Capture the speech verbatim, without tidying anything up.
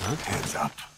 Huh? Hands up.